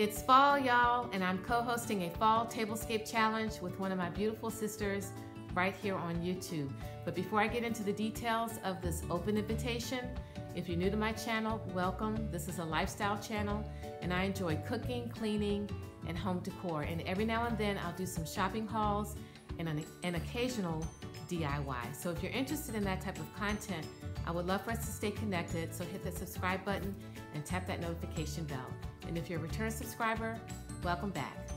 It's fall, y'all, and I'm co-hosting a fall tablescape challenge with one of my beautiful sisters right here on YouTube. But before I get into the details of this open invitation, if you're new to my channel, welcome. This is a lifestyle channel, and I enjoy cooking, cleaning, and home decor. And every now and then, I'll do some shopping hauls and an occasional DIY. So if you're interested in that type of content, I would love for us to stay connected, so hit that subscribe button and tap that notification bell. And if you're a return subscriber, welcome back.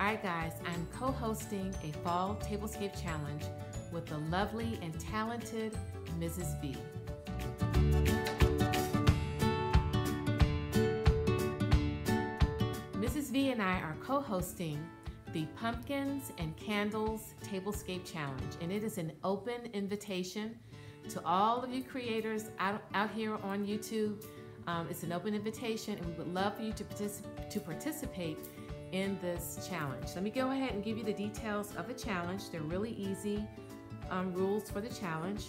All right, guys, I'm co-hosting a fall tablescape challenge with the lovely and talented Mrs. V. Mrs. V and I are co-hosting the Pumpkins and Candles Tablescape Challenge, and it is an open invitation to all of you creators out here on YouTube. It's an open invitation, and we would love for you to participate in this challenge. Let me go ahead and give you the details of the challenge. They're really easy rules for the challenge.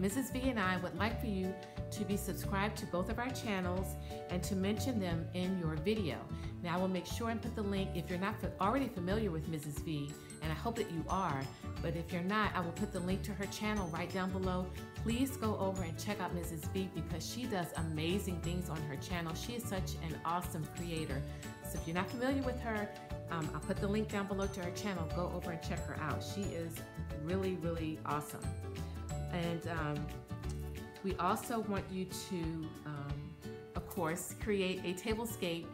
Mrs. V and I would like for you to be subscribed to both of our channels and to mention them in your video. Now I will make sure and put the link if you're not already familiar with Mrs. V, and I hope that you are, but if you're not, I will put the link to her channel right down below. Please go over and check out Mrs. V because she does amazing things on her channel. She is such an awesome creator. So if you're not familiar with her, I'll put the link down below to her channel. Go over and check her out. She is really, really awesome. And we also want you to, of course, create a tablescape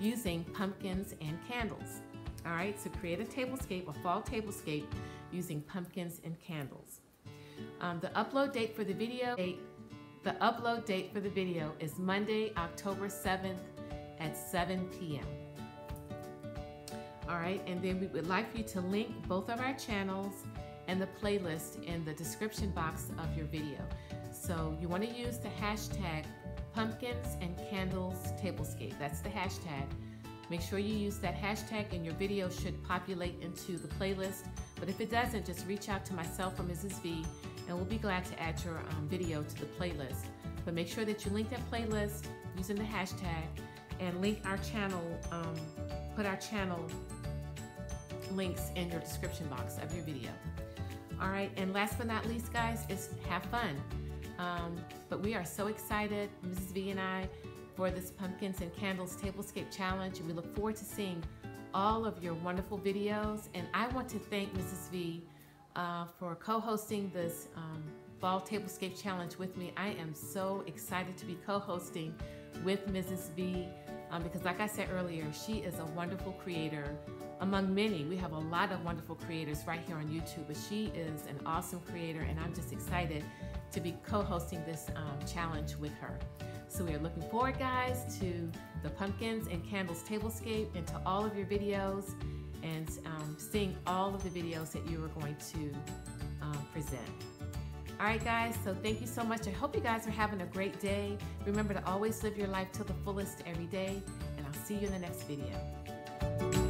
using pumpkins and candles. All right, so create a tablescape, a fall tablescape, using pumpkins and candles. The upload date for the video is Monday, October 7th at 7 p.m. All right, and then we would like for you to link both of our channels and the playlist in the description box of your video. So you want to use the hashtag pumpkins and candles tablescape. That's the hashtag. Make sure you use that hashtag, and your video should populate into the playlist. But if it doesn't, just reach out to myself or Mrs. V, and we'll be glad to add your video to the playlist. But make sure that you link that playlist using the hashtag, and link our channel, put our channel links in your description box of your video. All right, and last but not least, guys, is have fun. But we are so excited, Mrs. V and I, for this Pumpkins and Candles Tablescape Challenge, and we look forward to seeing all of your wonderful videos. And I want to thank Mrs. V for co-hosting this Fall Tablescape Challenge with me. I am so excited to be co-hosting with Mrs. V because, like I said earlier, she is a wonderful creator. Among many, we have a lot of wonderful creators right here on YouTube, but she is an awesome creator, and I'm just excited to be co-hosting this challenge with her. So we are looking forward, guys, to the Pumpkins and Candles Tablescape and to all of your videos and seeing all of the videos that you are going to present. All right, guys, so thank you so much. I hope you guys are having a great day. Remember to always live your life to the fullest every day, and I'll see you in the next video.